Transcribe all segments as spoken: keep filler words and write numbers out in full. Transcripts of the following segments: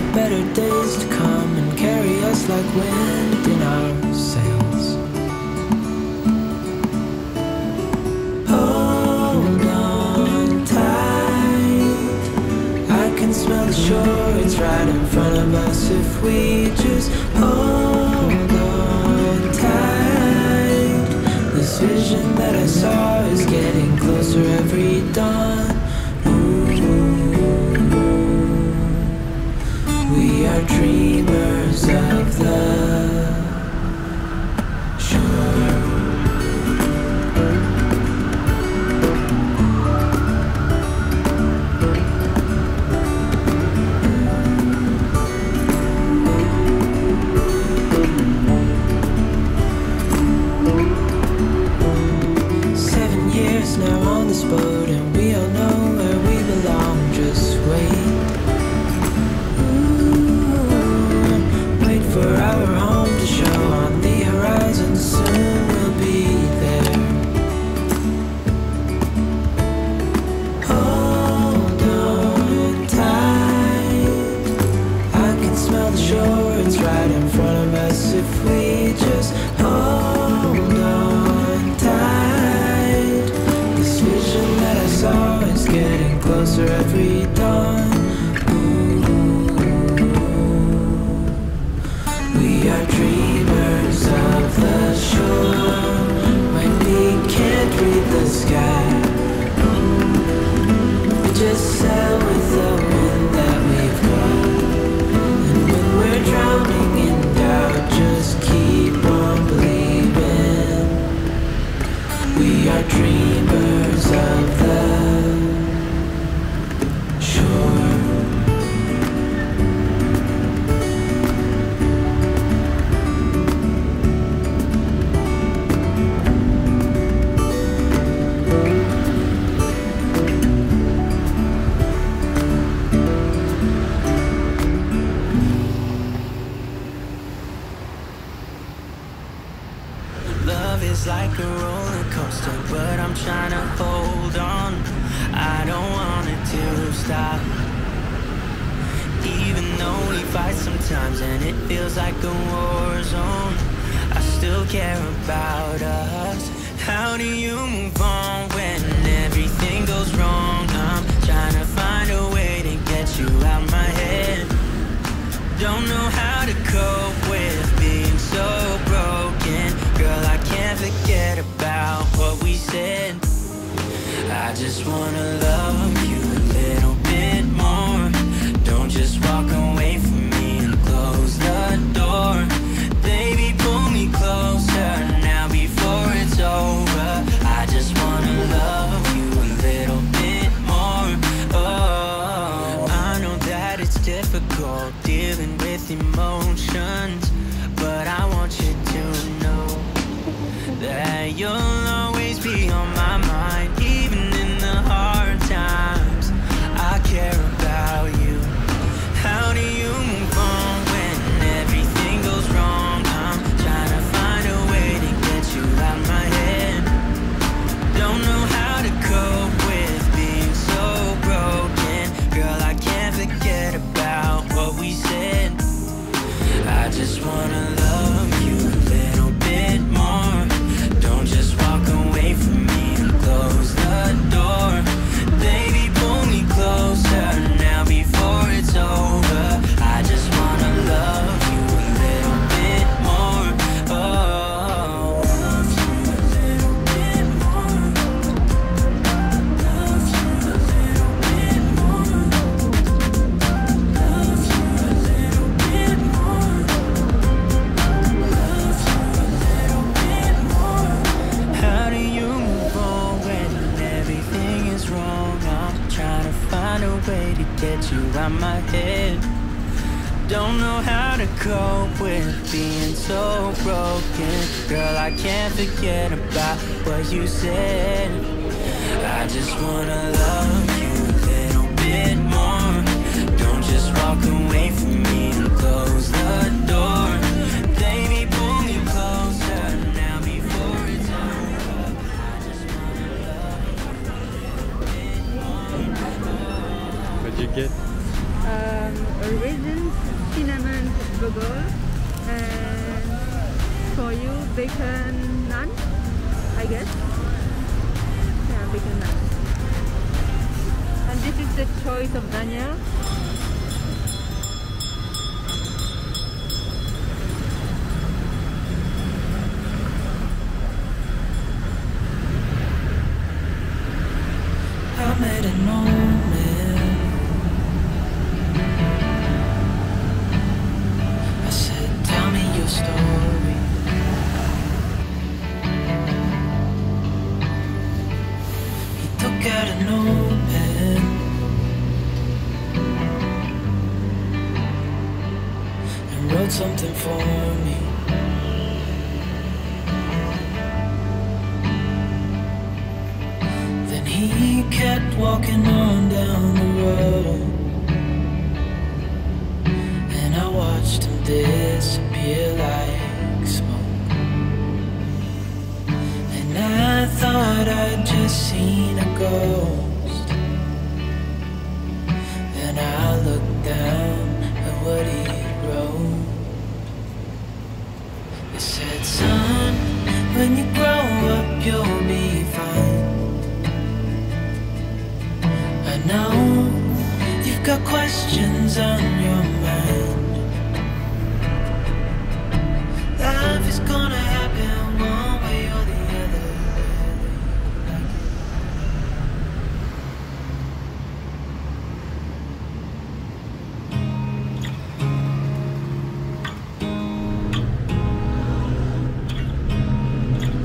of better days to come and carry us like wind in our sails. Hold on tight, I can smell the shore, it's right in front of us if we just hold on tight. This vision that I saw is getting closer every dawn. We are dreamers of the shore. Seven years now on this boat, and we all know where we belong. Just wait. It's right in front of us if we just hold on tight. This vision that I saw is getting closer every dawn. Ooh. We are dreamers of the shore when we can't read the sky. Ooh. We just sail with the wind that we've got. Drowning in doubt, just keep on believing. We are dreamers of the shore. It's like a roller coaster, but I'm trying to hold on. I don't want it to stop, even though we fight sometimes and it feels like a war zone. I still care about us. How do you move on when everything goes wrong? I'm trying to find a way to get you out my head. Don't know how to cope with being so broken. Girl, I can't forget about what we said. I just wanna love you a little bit more. Don't just walk away from me and close the door. Baby, pull me closer now before it's over. I just wanna love you a little bit more. Oh, I know that it's difficult dealing with emotions, but I want you to know that you'll always be on my mind. Even in the hard times, I care about you. How do you move on when everything goes wrong? I'm trying to find a way to get you out my head. Don't know how to cope with being so broken. Girl, I can't forget about what we said. I just wanna love you a little bit more. Don't just walk away from me and close the door. Baby, pull me closer now before it's over. I just wanna love you a little bit more. Oh, love you a little bit more. Love you a little bit more. Love you a little bit more. Find a way to get you out my head. Don't know how to cope with being so broken. Girl, I can't forget about what you said. I just wanna love you a little bit more. Don't just walk away from me and close the door. Baby, pull me closer now before it's over. I just wanna love you a little bit more. Did you get? um, raisins, cinnamon burger, and for you bacon naan, I guess. Yeah, bacon naan. And this is the choice of Daniel. I'm at a moment. I said, tell me your story. He took out an open and wrote something for me. He kept walking on down the road, and I watched him disappear like smoke. And I thought I'd just seen a ghost. Then I looked down at what he wrote. It said, son, when you grow up you'll be fine. Now you've got questions on your mind. Life is gonna happen one way or the other.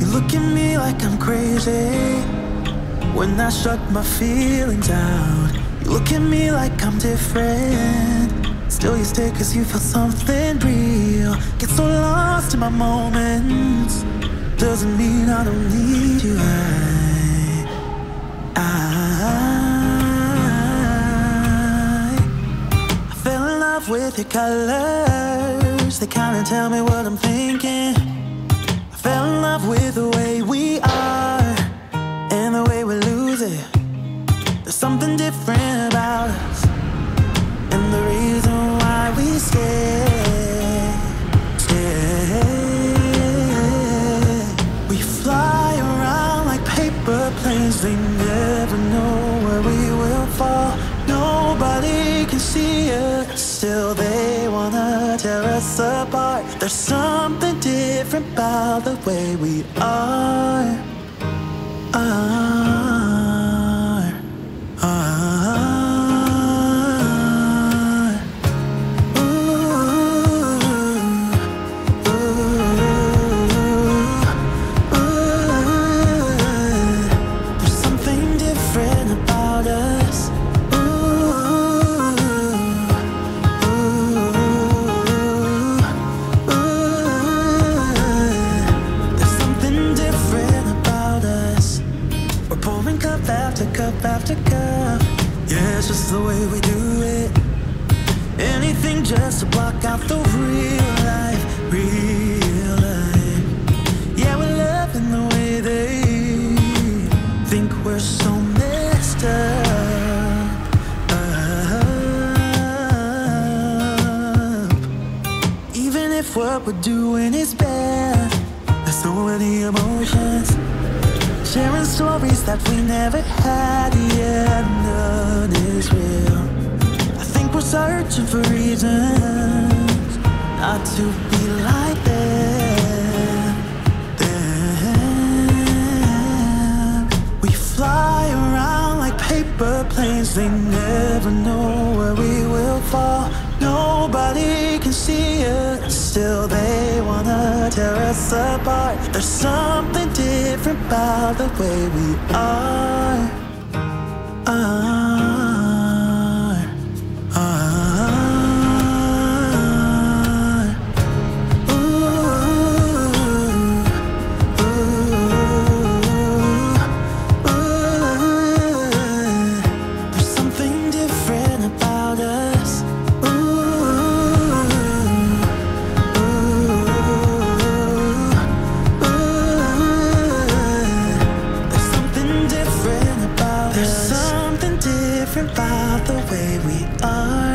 You look at me like I'm crazy when I shut my feelings out. You look at me like I'm different. Still you stay cause you feel something real. Get so lost in my moments. Doesn't mean I don't need you. I, I, I fell in love with your colors. They kinda tell me what I'm thinking. I fell in love with the way we are and the way we lose it. There's something different about us, and the reason why we stay, stay. We fly around like paper planes. They never know where we will fall. Nobody can see us. Still they wanna tear us apart. There's something different about the way we are. Are, are, ooh, ooh, ooh. There's something different about us. Ooh, ooh, ooh. There's something different about us. We're pouring cup after cup after cup. Yeah, it's just the way we do it. Anything just to block out the real life, real life. Yeah, we're loving the way they think we're so messed up, up. Even if what we're doing is bad, there's so many emotions. Sharing stories that we never had, yet none is real. I think we're searching for reasons not to be like them, them. We fly around like paper planes. They never know where we will fall. Nobody can see us. Still they wanna tear us apart. There's something different about the way we are. Are, are, ooh, ooh, ooh, ooh. There's something different about us. About the way we are.